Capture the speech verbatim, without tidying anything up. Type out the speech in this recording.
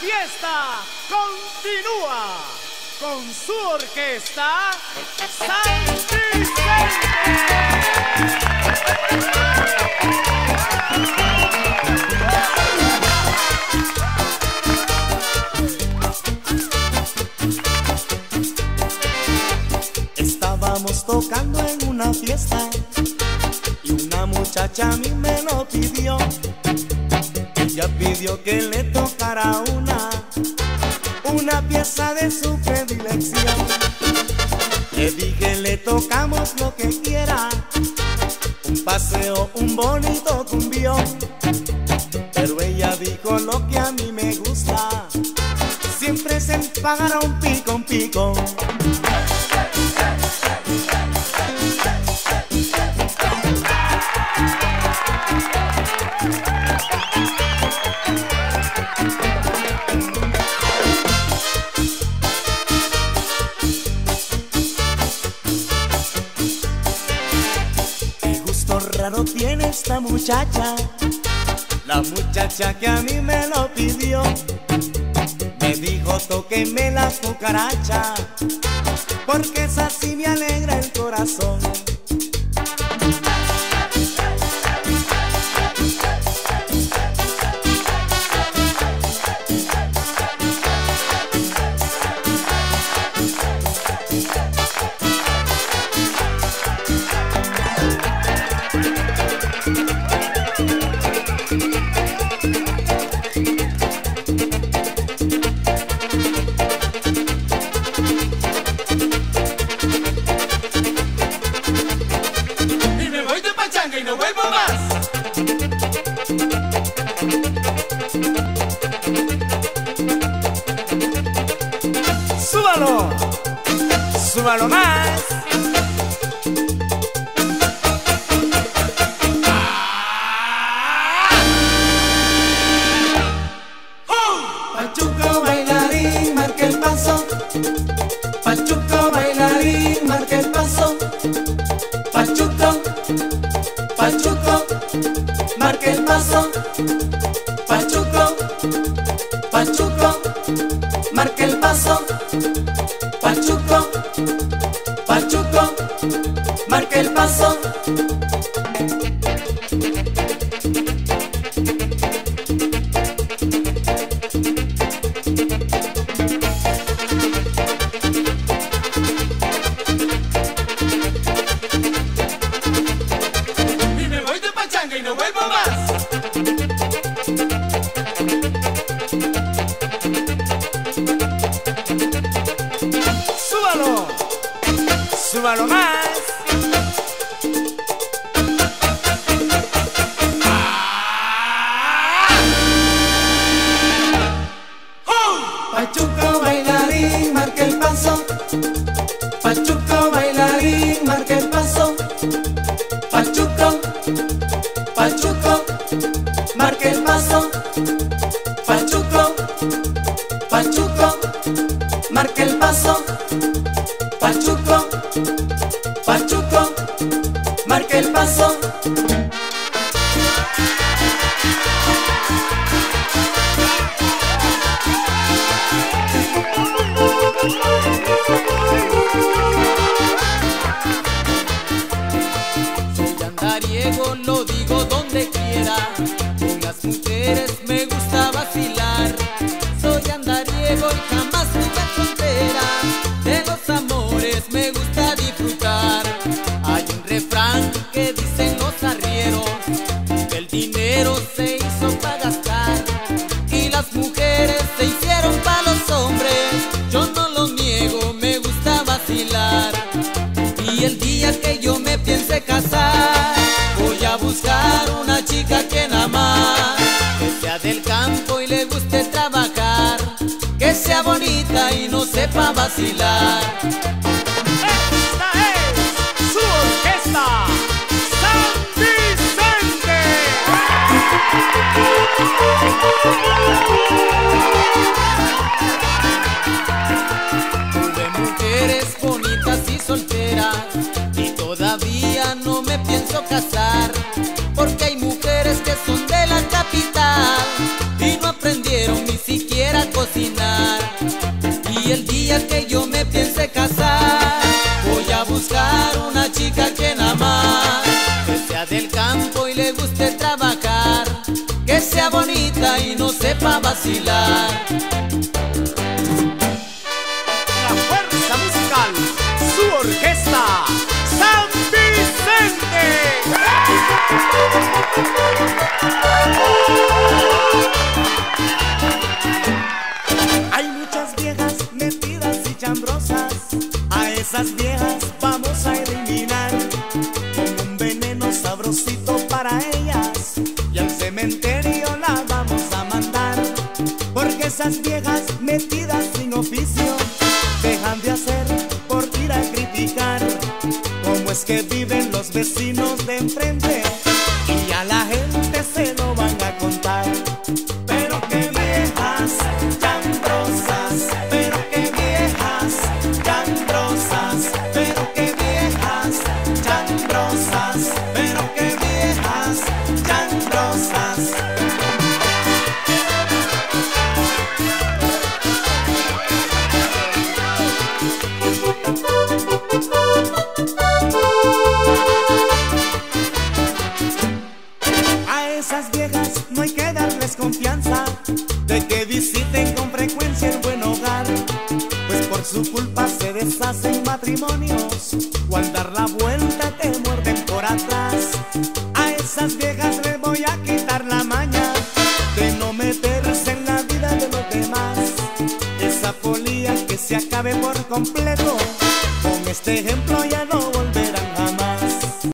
fiesta continúa con su orquesta San Vicente. Estábamos tocando en una fiesta y una muchacha a mí me lo pidió. Ella pidió que le tocara una Una pieza de su predilección. Le dije, le tocamos lo que quiera, un paseo, un bonito cumbión. Pero ella dijo, lo que a mí me gusta siempre es el pájaro, un pico, un pico. Raro tiene esta muchacha, la muchacha que a mí me lo pidió. Me dijo, tóqueme la cucaracha, porque esa sí me alegra el corazón. ¡Súbalo! ¡Súbalo más! Pachuco bailarín, marca el paso. Pachuco bailarín, marca el paso. Pachuco, Pachuco, marca el paso. Pachuco, Pachuco, marca el paso. Pachuco, Pachuco, marca el paso. Y me voy de pachanga y no vuelvo más. ¡Súbalo más! ¡Ah! ¡Oh! Pachuco bailarín, marca el paso. Pachuco bailarín, marca el paso. Pachuco, Pachuco, marca el paso. Pachuco, Pachuco, marca el paso. Pachuco, Pachuco, marca el paso. Soy andariego, lo digo donde quiera, con las mujeres me gusta vacilar. Soy andariego y jamás tuve frontera, de los amores me gusta disfrutar. Hay un refrán que dicen los arrieros, que el dinero se hizo para gastar y las mujeres se hicieron para los hombres. Yo no lo niego, me gusta vacilar. Y el día que yo me piense casar, voy a buscar una chica que nada más, que sea del campo y le guste trabajar, que sea bonita y no sepa vacilar. Tuve mujeres bonitas y solteras, y todavía no me pienso casar, porque hay mujeres que son de la capital y no aprendieron ni siquiera a comer. vacilar. La fuerza musical, su orquesta, San Vicente. Hay muchas viejas metidas y chambrosas, a esas viejas vamos a eliminar con un veneno sabrosito para ellas, y al cementerio la vamos a mandar, porque esas viejas metidas sin oficio dejan de hacer por ir a criticar cómo es que viven los vecinos de enfrente, y a la gente se lo van a contar. Pero qué viejas chambrosas, pero qué viejas chambrosas, pero qué viejas chambrosas, pero qué viejas chambrosas. Esas viejas no hay que darles confianza de que visiten con frecuencia el buen hogar, pues por su culpa se deshacen matrimonios o al dar la vuelta te muerden por atrás. A esas viejas les voy a quitar la maña de no meterse en la vida de los demás, esa polía que se acabe por completo. Con este ejemplo ya